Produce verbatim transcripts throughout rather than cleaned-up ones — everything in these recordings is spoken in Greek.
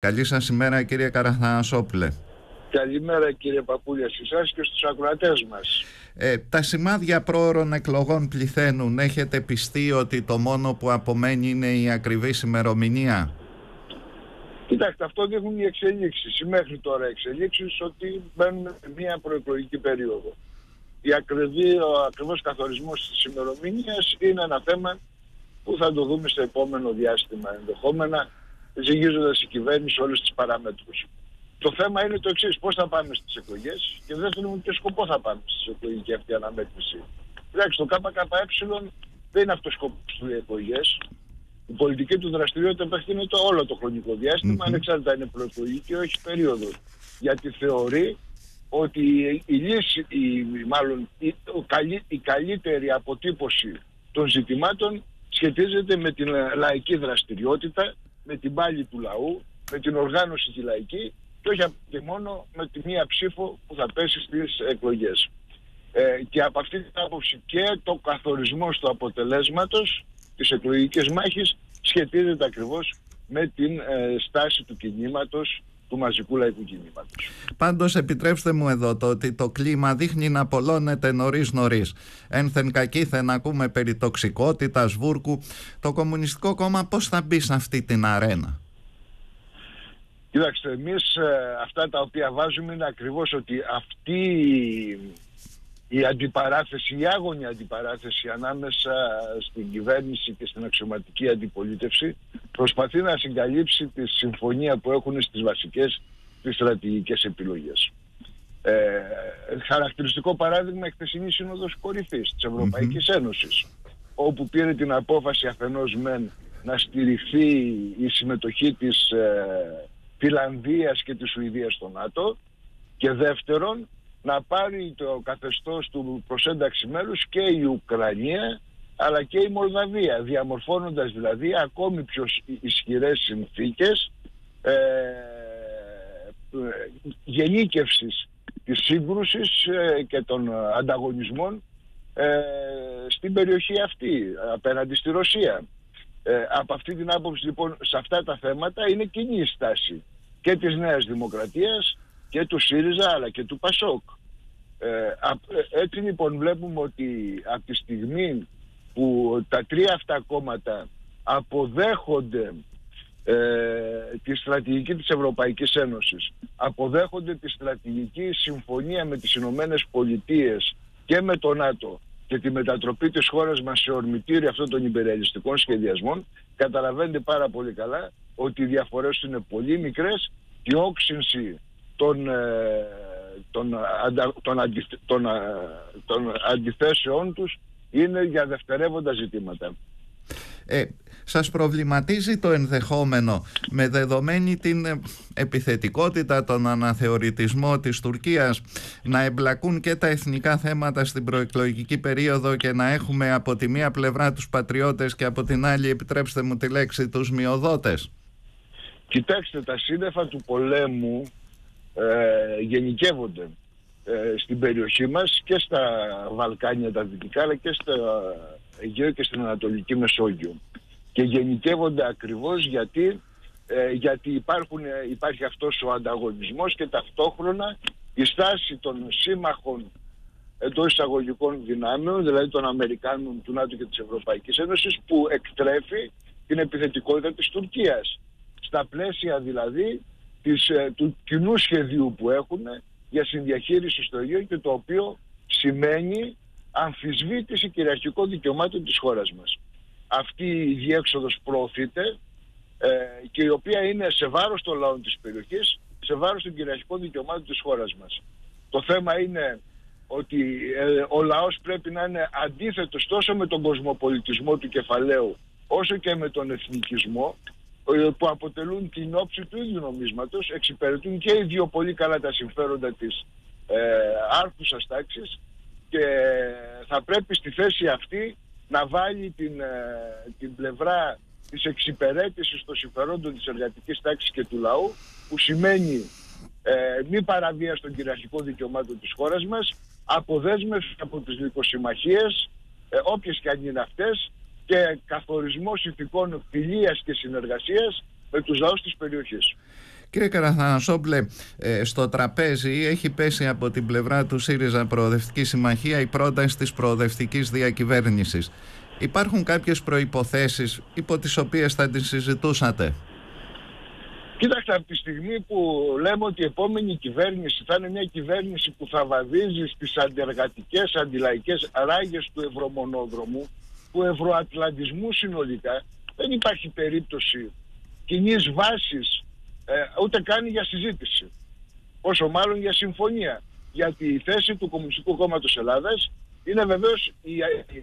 Καλή σας ημέρα, κύριε Καραθανασόπουλε. Καλημέρα, κύριε Παπούλια, σε εσάς και στους ακροατές μας. Ε, τα σημάδια προώρων εκλογών πληθαίνουν. Έχετε πιστεί ότι το μόνο που απομένει είναι η ακριβής ημερομηνία? Κοιτάξτε, αυτό δείχνουν οι εξελίξεις. Μέχρι τώρα εξελίξεις ότι μπαίνουμε σε μια προεκλογική περίοδο. Η ακριβή, ο ακριβώς καθορισμός της ημερομηνίας είναι ένα θέμα που θα το δούμε στο επόμενο διάστημα ενδεχόμενα, ζυγίζοντας η κυβέρνηση όλες τις παραμέτρους. Το θέμα είναι το εξής: πώς θα πάμε στις εκλογές και δεύτερον, ποιο σκοπό θα πάμε στις εκλογές και αυτή η αναμέτρηση. Εντάξει, το ΚΚΕ δεν είναι αυτός ο σκοπός στις εκλογές. Η πολιτική του δραστηριότητα επεκτείνεται όλο το χρονικό διάστημα, mm-hmm. ανεξάρτητα είναι προεκλογική και όχι περίοδος. Γιατί θεωρεί ότι η λύση, η, μάλλον η, ο, καλύ, η καλύτερη αποτύπωση των ζητημάτων σχετίζεται με την λαϊκή δραστηριότητα, με την πάλη του λαού, με την οργάνωση τη λαϊκή και όχι και μόνο με τη μία ψήφο που θα πέσει στις εκλογές. Ε, και από αυτή την άποψη και το καθορισμός του αποτελέσματος της εκλογικής μάχης σχετίζεται ακριβώς με την ε, στάση του κινήματος, του μαζικού λαϊκού κινήματος. Πάντως επιτρέψτε μου εδώ το ότι το κλίμα δείχνει να πολλώνεται νωρίς νωρίς. Ένθεν κακήθεν ακούμε περί τοξικότητας, βούρκου. Το Κομμουνιστικό Κόμμα πώς θα μπει σε αυτή την αρένα? Κοιτάξτε, εμείς ε, αυτά τα οποία βάζουμε είναι ακριβώς ότι αυτή η αντιπαράθεση, η άγωνη αντιπαράθεση ανάμεσα στην κυβέρνηση και στην αξιωματική αντιπολίτευση προσπαθεί να συγκαλύψει τη συμφωνία που έχουν στις βασικές, τις στρατηγικές επιλογές. Ε, χαρακτηριστικό παράδειγμα χθεσινή Σύνοδος Κορυφής της Ευρωπαϊκής mm-hmm. Ένωσης, όπου πήρε την απόφαση αφενός μεν να στηριχθεί η συμμετοχή της ε, Φιλανδίας και της Σουηδίας στο ΝΑΤΟ και δεύτερον να πάρει το καθεστώς του προσένταξη μέλους και η Ουκρανία αλλά και η Μολδαβία, διαμορφώνοντας δηλαδή ακόμη πιο ισχυρές συνθήκες ε, γενίκευσης της σύγκρουσης ε, και των ανταγωνισμών ε, στην περιοχή αυτή απέναντι στη Ρωσία. Ε, από αυτή την άποψη λοιπόν σε αυτά τα θέματα είναι κοινή η στάση και της Νέας Δημοκρατίας και του ΣΥΡΙΖΑ αλλά και του ΠΑΣΟΚ. Ε, έτσι λοιπόν βλέπουμε ότι από τη στιγμή που τα τρία αυτά κόμματα αποδέχονται ε, τη στρατηγική της Ευρωπαϊκής Ένωσης, αποδέχονται τη στρατηγική συμφωνία με τις Ηνωμένες Πολιτείες και με το ΝΑΤΟ και τη μετατροπή της χώρας μας σε ορμητήριο αυτών των υπεριαλιστικών σχεδιασμών, καταλαβαίνετε πάρα πολύ καλά ότι οι διαφορές είναι πολύ μικρές και η όξυνση των, των, των, αντι, των, των αντιθέσεών τους είναι για δευτερεύοντα ζητήματα. Ε, σας προβληματίζει το ενδεχόμενο, με δεδομένη την επιθετικότητα, τον αναθεωρητισμό της Τουρκίας, να εμπλακούν και τα εθνικά θέματα στην προεκλογική περίοδο και να έχουμε από τη μία πλευρά τους πατριώτες και από την άλλη, επιτρέψτε μου τη λέξη, τους μειοδότες? Κοιτάξτε, τα σύννεφα του πολέμου ε, γενικεύονται ε, στην περιοχή μας και στα Βαλκάνια τα δυτικά αλλά και στα Αιγαίο και στην Ανατολική Μεσόγειο και γενικεύονται ακριβώς γιατί, ε, γιατί υπάρχουν, υπάρχει αυτός ο ανταγωνισμός και ταυτόχρονα η στάση των σύμμαχων εντός εισαγωγικών δυνάμεων, δηλαδή των Αμερικάνων, του ΝΑΤΟ και της Ευρωπαϊκής Ένωσης, που εκτρέφει την επιθετικότητα της Τουρκίας στα πλαίσια δηλαδή της, ε, του κοινού σχεδίου που έχουν για συνδιαχείριση στο Αιγαίο και το οποίο σημαίνει αμφισβήτηση κυριαρχικών δικαιωμάτων της χώρας μας. Αυτή η διέξοδος προωθείται ε, και η οποία είναι σε βάρος των λαών της περιοχής, σε βάρος των κυριαρχικών δικαιωμάτων της χώρας μας. Το θέμα είναι ότι ε, ο λαός πρέπει να είναι αντίθετος τόσο με τον κοσμοπολιτισμό του κεφαλαίου όσο και με τον εθνικισμό, που αποτελούν την όψη του ίδιου νομίσματος, εξυπηρετούν και οι δύο πολύ καλά τα συμφέροντα της ε, άρχουσας τάξης και θα πρέπει στη θέση αυτή να βάλει την, την πλευρά της εξυπηρέτησης των συμφερόντων της εργατικής τάξης και του λαού, που σημαίνει ε, μη παραβίαση των κυριαρχικών δικαιωμάτων της χώρας μας, αποδέσμευση από τις λυκοσυμμαχίες, ε, όποιες και αν είναι αυτές, και καθορισμός ηθικών φιλίας και συνεργασίας με τους λαούς της περιοχής. Κύριε Καραθανασόπουλε, στο τραπέζι έχει πέσει από την πλευρά του ΣΥΡΙΖΑ Προοδευτική Συμμαχία η πρόταση της προοδευτικής διακυβέρνησης. Υπάρχουν κάποιες προϋποθέσεις υπό τις οποίες θα τις συζητούσατε? Κοίταξτε, από τη στιγμή που λέμε ότι η επόμενη κυβέρνηση θα είναι μια κυβέρνηση που θα βαδίζει στις αντεργατικές, αντιλαϊκές ράγες του ευρωμονόδρομου, του ευρωατλαντισμού συνολικά, δεν υπάρχει περίπτωση κοινής βάσης ε, ούτε καν για συζήτηση. Όσο μάλλον για συμφωνία. Γιατί η θέση του Κομμουνιστικού Κόμματος Ελλάδας είναι βεβαίως η, η,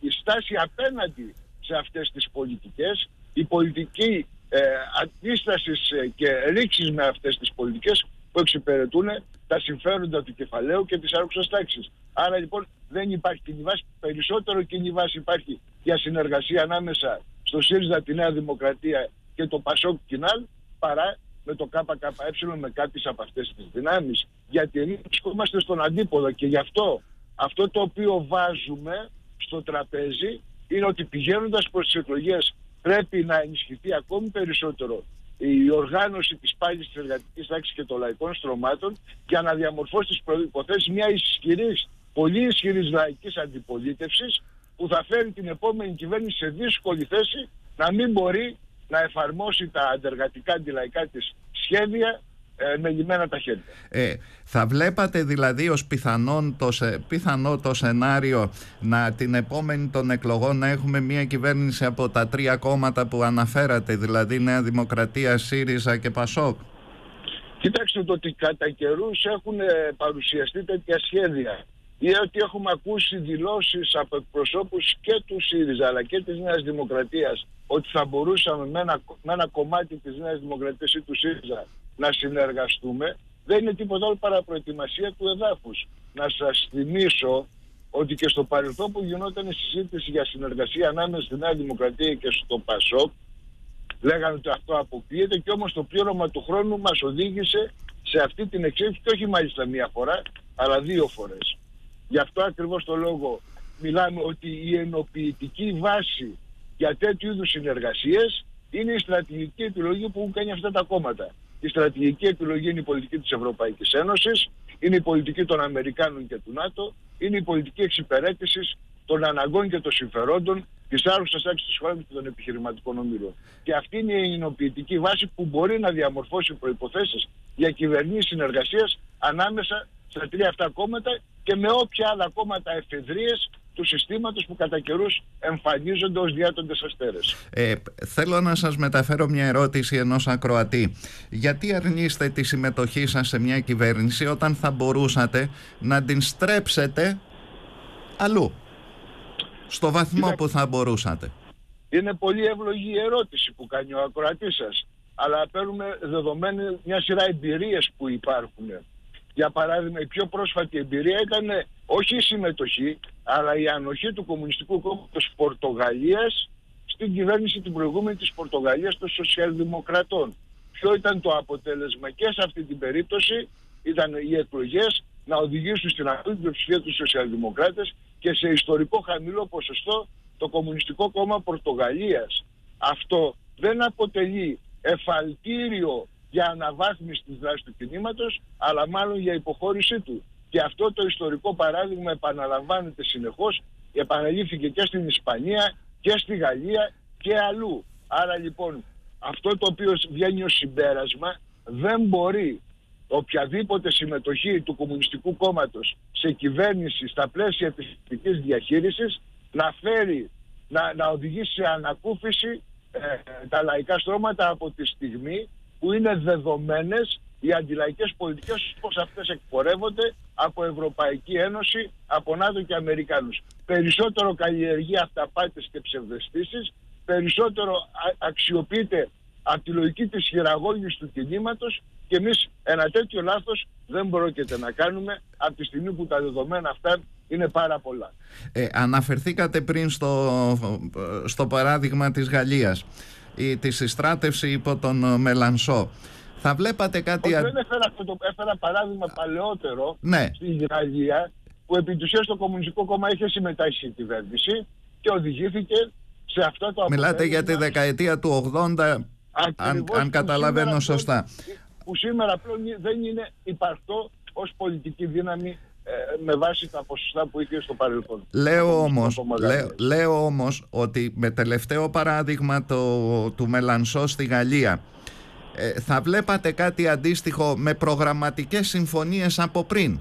η στάση απέναντι σε αυτές τις πολιτικές, η πολιτική Ε, αντίστασης και ρήξης με αυτές τις πολιτικές που εξυπηρετούν τα συμφέροντα του κεφαλαίου και της άρχουσας τάξης. Άρα λοιπόν δεν υπάρχει κοινή βάση, περισσότερο κοινή βάση υπάρχει για συνεργασία ανάμεσα στο ΣΥΡΙΖΑ, τη Νέα Δημοκρατία και το ΠΑΣΟΚ ΚΙΝΑΛ παρά με το ΚΚΕ, με κάποιες από αυτές τις δυνάμεις. Γιατί εμείς βρισκόμαστε στον αντίποδο και γι' αυτό αυτό το οποίο βάζουμε στο τραπέζι είναι ότι πηγαίνοντας προς τις εκλογές πρέπει να ενισχυθεί ακόμη περισσότερο η οργάνωση της πάλης της εργατικής τάξης και των λαϊκών στρωμάτων για να διαμορφώσει τις προϋποθέσεις μια ισχυρής, πολύ ισχυρής λαϊκής αντιπολίτευσης που θα φέρει την επόμενη κυβέρνηση σε δύσκολη θέση να μην μπορεί να εφαρμόσει τα αντεργατικά αντιλαϊκά της σχέδια ε, με λυμμένα τα χέρια. Ε, θα βλέπατε δηλαδή ως πιθανόν το, πιθανό το σενάριο να την επόμενη των εκλογών να έχουμε μια κυβέρνηση από τα τρία κόμματα που αναφέρατε, δηλαδή Νέα Δημοκρατία, ΣΥΡΙΖΑ και ΠΑΣΟΚ? Κοιτάξτε, το ότι κατά καιρούς έχουν παρουσιαστεί τέτοια σχέδια ή ότι έχουμε ακούσει δηλώσεις από εκπροσώπους και του ΣΥΡΙΖΑ αλλά και της Νέας Δημοκρατίας ότι θα μπορούσαμε με ένα, με ένα κομμάτι της Νέας Δημοκρατίας ή του ΣΥΡΙΖΑ να συνεργαστούμε, δεν είναι τίποτα άλλο παρά προετοιμασία του εδάφους. Να σας θυμίσω ότι και στο παρελθόν που γινόταν η συζήτηση για συνεργασία ανάμεσα στη Νέα Δημοκρατία και στο ΠΑΣΟΚ, λέγανε ότι αυτό αποκλείεται και όμως το πλήρωμα του χρόνου μας οδήγησε σε αυτή την εξέλιξη και όχι μάλιστα μία φορά, αλλά δύο φορές. Γι' αυτό ακριβώς το λόγο μιλάμε ότι η ενοποιητική βάση για τέτοιου είδους συνεργασίες είναι η στρατηγική επιλογή που έχουν κάνει αυτά τα κόμματα. Η στρατηγική επιλογή είναι η πολιτική της Ευρωπαϊκής Ένωσης, είναι η πολιτική των Αμερικάνων και του ΝΑΤΟ, είναι η πολιτική εξυπηρέτησης των αναγκών και των συμφερόντων της άρχουσας τάξης της χώρας και των επιχειρηματικών ομίλων. Και αυτή είναι η ενοποιητική βάση που μπορεί να διαμορφώσει προϋποθέσεις για κυβερνήσεις συνεργασίας ανάμεσα στα τρία αυτά κόμματα και με όποια άλλα κόμματα εφεδρείες του συστήματος που κατά καιρούς εμφανίζονται ως διάτοντες αστέρες. Ε, θέλω να σας μεταφέρω μια ερώτηση ενός ακροατή. Γιατί αρνείστε τη συμμετοχή σας σε μια κυβέρνηση όταν θα μπορούσατε να την στρέψετε αλλού, στο βαθμό είναι, που θα μπορούσατε? Είναι πολύ ευλογή η ερώτηση που κάνει ο ακροατής σας, αλλά παίρνουμε δεδομένη μια σειρά εμπειρίες που υπάρχουν. Για παράδειγμα, η πιο πρόσφατη εμπειρία ήταν όχι η συμμετοχή, αλλά η ανοχή του Κομμουνιστικού Κόμματος Πορτογαλίας στην κυβέρνηση την προηγούμενη της Πορτογαλίας των Σοσιαλδημοκρατών. Ποιο ήταν το αποτέλεσμα? Και σε αυτή την περίπτωση ήταν οι εκλογές να οδηγήσουν στην απόλυτη πλειοψηφία τους Σοσιαλδημοκράτες και σε ιστορικό χαμηλό ποσοστό το Κομμουνιστικό Κόμμα Πορτογαλίας. Αυτό δεν αποτελεί εφαλτήριο για αναβάθμιση της δράσης του κινήματος, αλλά μάλλον για υποχώρησή του. Και αυτό το ιστορικό παράδειγμα επαναλαμβάνεται συνεχώς, επαναλήφθηκε και στην Ισπανία και στη Γαλλία και αλλού. Άρα λοιπόν αυτό το οποίο βγαίνει ως συμπέρασμα, δεν μπορεί οποιαδήποτε συμμετοχή του Κομμουνιστικού Κόμματος σε κυβέρνηση στα πλαίσια της ηθικής διαχείρισης να φέρει, να, να οδηγήσει σε ανακούφιση ε, τα λαϊκά στρώματα από τη στιγμή που είναι δεδομένες οι αντιλαϊκές πολιτικές όπως αυτές εκπορεύονται από Ευρωπαϊκή Ένωση, από ΝΑΤΟ και Αμερικάνους. Περισσότερο καλλιεργεί αυταπάτες και ψευδαισθήσεις, περισσότερο αξιοποιείται από τη λογική της χειραγώγησης του κινήματος και εμείς ένα τέτοιο λάθος δεν πρόκειται να κάνουμε από τη στιγμή που τα δεδομένα αυτά είναι πάρα πολλά. Ε, αναφερθήκατε πριν στο, στο παράδειγμα της Γαλλίας, η, τη συστράτευση υπό τον Μελανσό. Θα βλέπατε κάτι... Όχι, δεν έφερα αυτό το έφερα παράδειγμα παλαιότερο, ναι, στην Γαλλία, που επί της ουσίας το Κομμουνιστικό Κόμμα είχε συμμετάσχει στην κυβέρνηση και οδηγήθηκε σε αυτό το αποτέλεσμα. Μιλάτε για τη δεκαετία του ογδόντα αν, αν καταλαβαίνω σωστά. Που σήμερα πλέον δεν είναι υπαρκτό ως πολιτική δύναμη με βάση τα ποσοστά που είχε στο παρελθόν. Λέω όμως, λέ, λέω όμως ότι με τελευταίο παράδειγμα το, του Μελανσό στη Γαλλία ε, θα βλέπατε κάτι αντίστοιχο με προγραμματικές συμφωνίες από πριν.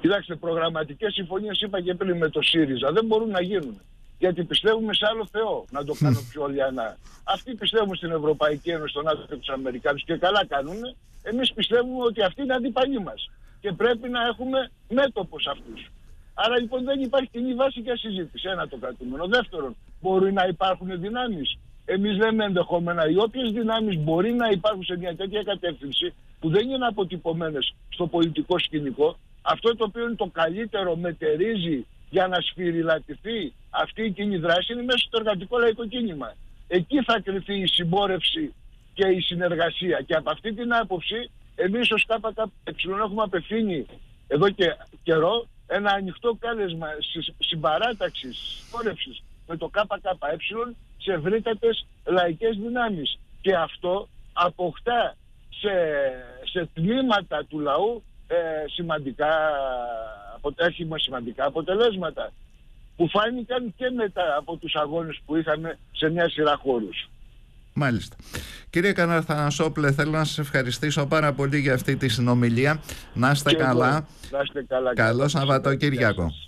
Κοιτάξτε, προγραμματικές συμφωνίες είπα και πριν με το ΣΥΡΙΖΑ δεν μπορούν να γίνουν. Γιατί πιστεύουμε σε άλλο Θεό, να το κάνω πιο ολιανά. Αυτοί πιστεύουν στην Ευρωπαϊκή Ένωση, στον ΝΑΤΟ και τους Αμερικάνους και καλά κάνουν. Εμείς πιστεύουμε ότι αυτοί είναι αντίπαλοι μας και πρέπει να έχουμε μέτωπο σε αυτούς. Άρα λοιπόν δεν υπάρχει κοινή βάση για συζήτηση. Ένα το κρατούμενο. Δεύτερον, μπορεί να υπάρχουν δυνάμεις. Εμείς λέμε ενδεχόμενα οι όποιες δυνάμεις μπορεί να υπάρχουν σε μια τέτοια κατεύθυνση που δεν είναι αποτυπωμένες στο πολιτικό σκηνικό. Αυτό το οποίο είναι το καλύτερο μετερίζει για να σφυριλατηθεί αυτή η κοινή δράση είναι μέσα στο εργατικό λαϊκό κίνημα. Εκεί θα κρυφτεί η συμπόρευση και η συνεργασία. Και από αυτή την άποψη, εμείς ως ΚΚΕ έχουμε απευθύνει εδώ και καιρό ένα ανοιχτό κάλεσμα συμπαράταξης, συμπόρευσης με το ΚΚΕ σε ευρύτατες λαϊκές δυνάμεις. Και αυτό αποκτά σε, σε τμήματα του λαού Ε, σημαντικά, έχει σημαντικά αποτελέσματα που φάνηκαν και μετά από τους αγώνες που είχαμε σε μια σειρά χώρους. Μάλιστα. Κύριε Καραθανασόπουλε, θέλω να σας ευχαριστήσω πάρα πολύ για αυτή τη συνομιλία. Να είστε και καλά. Εγώ, να είστε καλά. Καλό Σαββατοκύριακο.